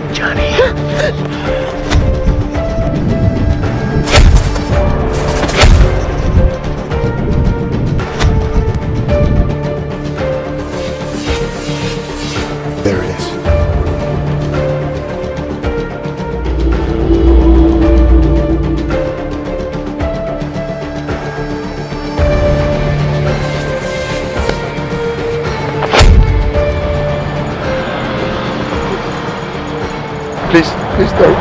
go, Johnny. Please don't.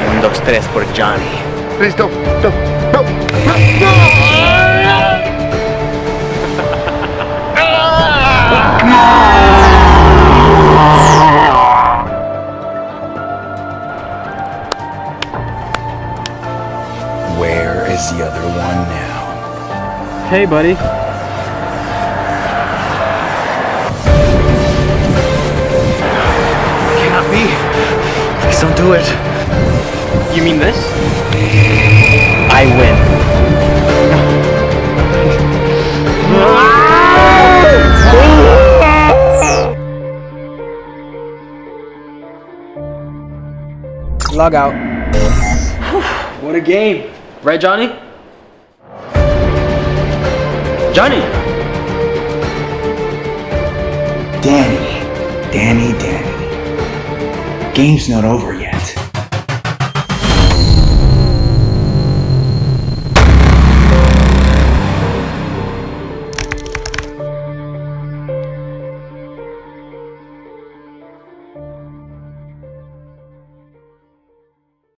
And those tres for Johnny. Please don't. Where is the other one now? Hey, buddy. Please don't do it. You mean this? I win. Log out. What a game. Right, Johnny? Johnny! Danny. Game's not over yet.